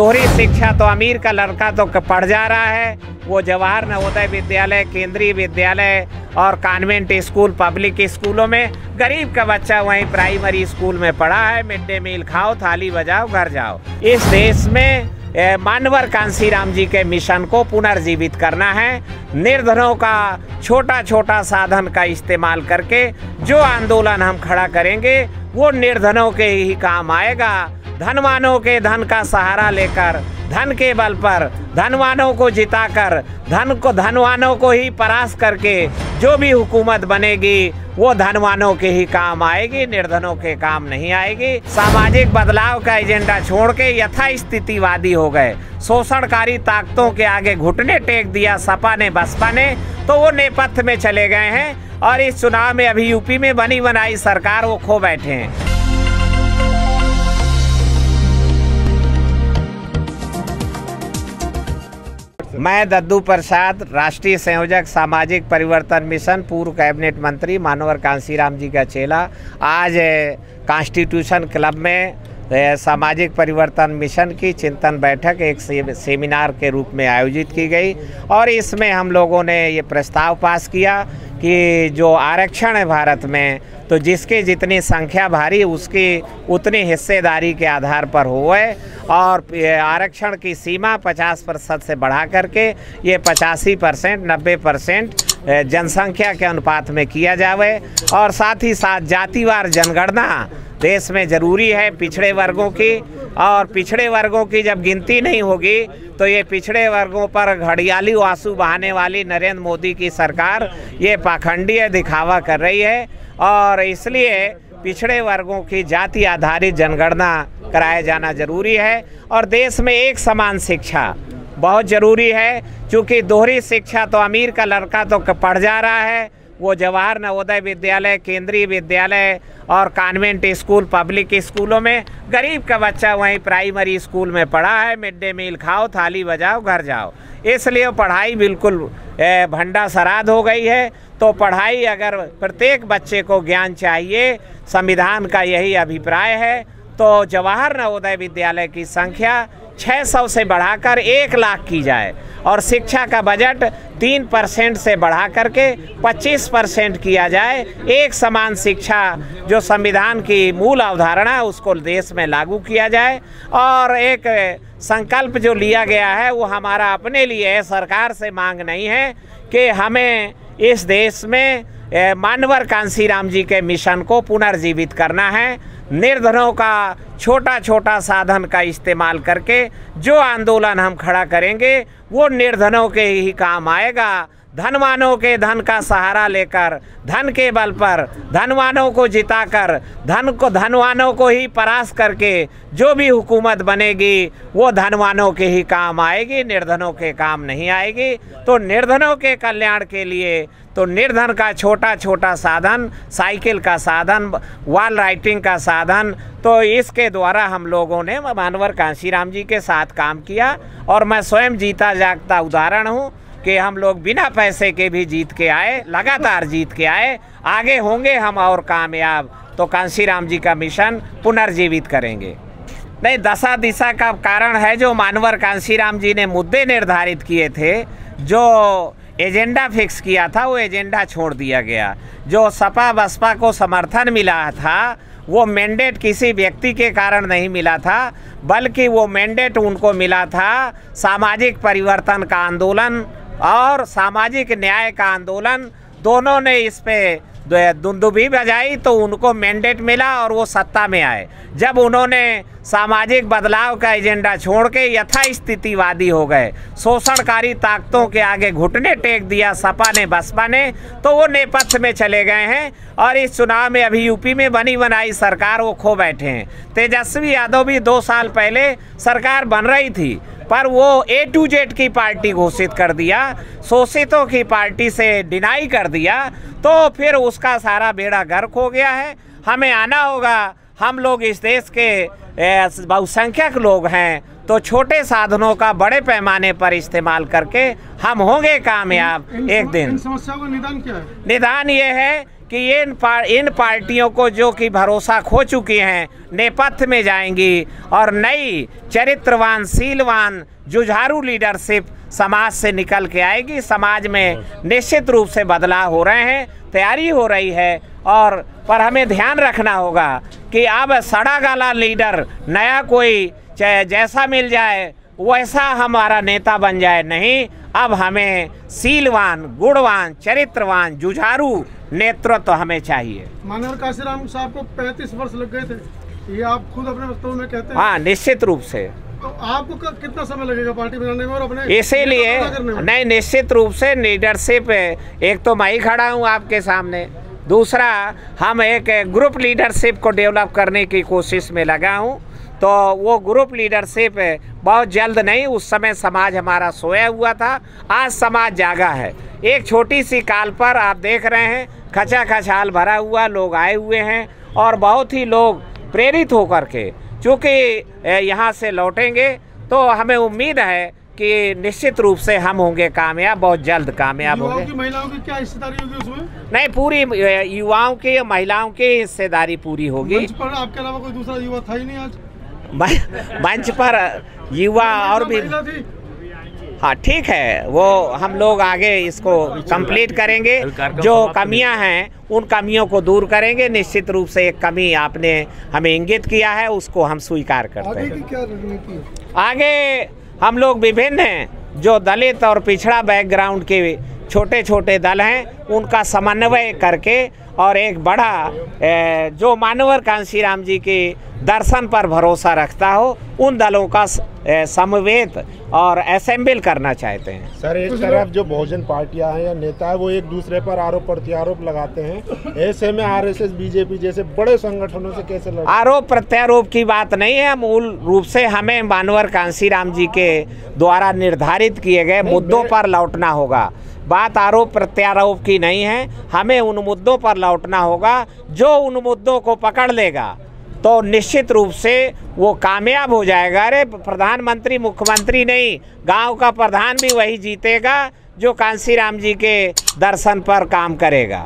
दोहरी शिक्षा तो अमीर का लड़का तो पढ़ जा रहा है, वो जवाहर नवोदय विद्यालय, केंद्रीय विद्यालय और कॉन्वेंट स्कूल, पब्लिक स्कूलों में। गरीब का बच्चा वहीं प्राइमरी स्कूल में पढ़ा है। मिड डे मील खाओ, थाली बजाओ, घर जाओ। इस देश में मानवर कांशीराम जी के मिशन को पुनर्जीवित करना है। निर्धनों का छोटा छोटा साधन का इस्तेमाल करके जो आंदोलन हम खड़ा करेंगे वो निर्धनों के ही काम आएगा। धनवानों के धन का सहारा लेकर, धन के बल पर धनवानों को जिताकर, धनवानों को ही परास करके जो भी हुकूमत बनेगी वो धनवानों के ही काम आएगी, निर्धनों के काम नहीं आएगी। सामाजिक बदलाव का एजेंडा छोड़ के यथास्थितिवादी हो गए, शोषणकारी ताकतों के आगे घुटने टेक दिया सपा ने, बसपा ने, तो वो नेपथ्य में चले गए हैं। और इस चुनाव में अभी यूपी में बनी बनाई सरकार वो खो बैठे हैं। मैं दद्दू प्रसाद, राष्ट्रीय संयोजक सामाजिक परिवर्तन मिशन, पूर्व कैबिनेट मंत्री, मानवर कांशीराम जी का चेला, आज कांस्टिट्यूशन क्लब में सामाजिक परिवर्तन मिशन की चिंतन बैठक एक सेमिनार के रूप में आयोजित की गई और इसमें हम लोगों ने ये प्रस्ताव पास किया कि जो आरक्षण है भारत में, तो जिसके जितनी संख्या भारी उसकी उतनी हिस्सेदारी के आधार पर हुए और आरक्षण की सीमा 50% से बढ़ा करके ये 85%, 90% जनसंख्या के अनुपात में किया जावे। और साथ ही साथ जातिवार जनगणना देश में ज़रूरी है पिछड़े वर्गों की, और पिछड़े वर्गों की जब गिनती नहीं होगी तो ये पिछड़े वर्गों पर घड़ियाली आंसू बहाने वाली नरेंद्र मोदी की सरकार ये पाखंडी दिखावा कर रही है। और इसलिए पिछड़े वर्गों की जाति आधारित जनगणना कराया जाना जरूरी है। और देश में एक समान शिक्षा बहुत ज़रूरी है, क्योंकि दोहरी शिक्षा तो अमीर का लड़का तो पढ़ जा रहा है, वो जवाहर नवोदय विद्यालय, केंद्रीय विद्यालय और कॉन्वेंट स्कूल, पब्लिक स्कूलों में। गरीब का बच्चा वहीं प्राइमरी स्कूल में पढ़ा है। मिड डे मील खाओ, थाली बजाओ, घर जाओ। इसलिए पढ़ाई बिल्कुल भंडा सराद हो गई है। तो पढ़ाई अगर प्रत्येक बच्चे को ज्ञान चाहिए, संविधान का यही अभिप्राय है, तो जवाहर नवोदय विद्यालय की संख्या 600 से बढ़ाकर 1 लाख की जाए और शिक्षा का बजट 3% से बढ़ा करके 25% किया जाए। एक समान शिक्षा जो संविधान की मूल अवधारणा उसको देश में लागू किया जाए। और एक संकल्प जो लिया गया है वो हमारा अपने लिए है, सरकार से मांग नहीं है, कि हमें इस देश में मानवर कांशीराम जी के मिशन को पुनर्जीवित करना है। निर्धनों का छोटा छोटा साधन का इस्तेमाल करके जो आंदोलन हम खड़ा करेंगे वो निर्धनों के ही काम आएगा। धनवानों के धन का सहारा लेकर, धन के बल पर धनवानों को जिताकर, धनवानों को ही परास करके जो भी हुकूमत बनेगी वो धनवानों के ही काम आएगी, निर्धनों के काम नहीं आएगी। तो निर्धनों के कल्याण के लिए तो निर्धन का छोटा छोटा साधन, साइकिल का साधन, वॉल राइटिंग का साधन, तो इसके द्वारा हम लोगों ने मानवर कांशीराम जी के साथ काम किया। और मैं स्वयं जीता जागता उदाहरण हूँ कि हम लोग बिना पैसे के भी जीत के आए, लगातार जीत के आए। आगे होंगे हम और कामयाब, तो कांशीराम जी का मिशन पुनर्जीवित करेंगे। नहीं, दशा दिशा का कारण है जो मानवर कांशीराम जी ने मुद्दे निर्धारित किए थे, जो एजेंडा फिक्स किया था वो एजेंडा छोड़ दिया गया। जो सपा बसपा को समर्थन मिला था वो मैंडेट किसी व्यक्ति के कारण नहीं मिला था, बल्कि वो मैंडेट उनको मिला था सामाजिक परिवर्तन का आंदोलन और सामाजिक न्याय का आंदोलन। दोनों ने इस पर दुंदुभी बजाई तो उनको मैंडेट मिला और वो सत्ता में आए। जब उन्होंने सामाजिक बदलाव का एजेंडा छोड़ के यथास्थितिवादी हो गए, शोषणकारी ताकतों के आगे घुटने टेक दिया सपा ने, बसपा ने, तो वो नेपथ्य में चले गए हैं। और इस चुनाव में अभी यूपी में बनी बनाई सरकार वो खो बैठे हैं। तेजस्वी यादव भी 2 साल पहले सरकार बन रही थी पर वो A to Z की पार्टी घोषित कर दिया, शोषितों की पार्टी से डिनाई कर दिया, तो फिर उसका सारा बेड़ा गर्क हो गया है। हमें आना होगा, हम लोग इस देश के बहुसंख्यक लोग हैं, तो छोटे साधनों का बड़े पैमाने पर इस्तेमाल करके हम होंगे कामयाब एक दिन। समस्या का निदान क्या है? निदान ये है कि इन पार्टियों को जो कि भरोसा खो चुकी हैं नेपथ्य में जाएंगी और नई चरित्रवान शीलवान जुझारू लीडरशिप समाज से निकल के आएगी। समाज में निश्चित रूप से बदलाव हो रहे हैं, तैयारी हो रही है और पर हमें ध्यान रखना होगा कि अब सड़ा गला लीडर नया कोई चाहे जैसा मिल जाए वैसा हमारा नेता बन जाए, नहीं। अब हमें शीलवान, गुणवान, चरित्रवान, जुझारू नेतृत्व तो हमें चाहिए। माननीय कांशीराम साहब को 35 वर्ष लग गए थे, ये आप खुद अपने वक्तव्य में कहते हैं। हाँ, निश्चित रूप से। तो आपको कितना समय लगेगा पार्टी बनाने में और अपने इसीलिए नहीं, निश्चित रूप से लीडरशिप, एक तो मैं ही खड़ा हूँ आपके सामने, दूसरा हम एक ग्रुप लीडरशिप को डेवलप करने की कोशिश में लगा हूँ। तो वो ग्रुप लीडरशिप बहुत जल्द नहीं, उस समय समाज हमारा सोया हुआ था, आज समाज जागा है। एक छोटी सी काल पर आप देख रहे हैं खचाखच हाल भरा हुआ, लोग आए हुए हैं और बहुत ही लोग प्रेरित होकर के चूँकि यहाँ से लौटेंगे तो हमें उम्मीद है कि निश्चित रूप से हम होंगे कामयाब, बहुत जल्द कामयाब होंगे। महिलाओं की क्या हिस्सेदारी होगी उसमें? नहीं, पूरी युवाओं की, महिलाओं की हिस्सेदारी पूरी होगी। आपके अलावा कोई दूसरा युवा था ही नहीं आज मंच पर, युवा और भी। हाँ ठीक है, वो हम लोग आगे इसको कंप्लीट करेंगे, जो कमियां हैं उन कमियों को दूर करेंगे। निश्चित रूप से एक कमी आपने हमें इंगित किया है, उसको हम स्वीकार करते हैं। आगे की क्या रणनीति है? आगे हम लोग विभिन्न हैं, जो दलित और पिछड़ा बैकग्राउंड के छोटे छोटे दल हैं उनका समन्वय करके और एक बड़ा जो मानवर कांशीराम जी के दर्शन पर भरोसा रखता हो उन दलों का समवेत और असेंबल करना चाहते हैं। सर, एक तरफ जो बहुजन पार्टियां हैं या नेता है वो एक दूसरे पर आरोप प्रत्यारोप लगाते हैं, ऐसे में आरएसएस बीजेपी जैसे बड़े संगठनों से कैसे लड़ें? आरोप प्रत्यारोप की बात नहीं है, मूल रूप से हमें मानवर कांशीराम जी के द्वारा निर्धारित किए गए मुद्दों पर लौटना होगा। बात आरोप प्रत्यारोप की नहीं है, हमें उन मुद्दों पर लौटना होगा जो उन मुद्दों को पकड़ लेगा तो निश्चित रूप से वो कामयाब हो जाएगा। अरे प्रधानमंत्री मुख्यमंत्री नहीं, गांव का प्रधान भी वही जीतेगा जो कांशीराम जी के दर्शन पर काम करेगा।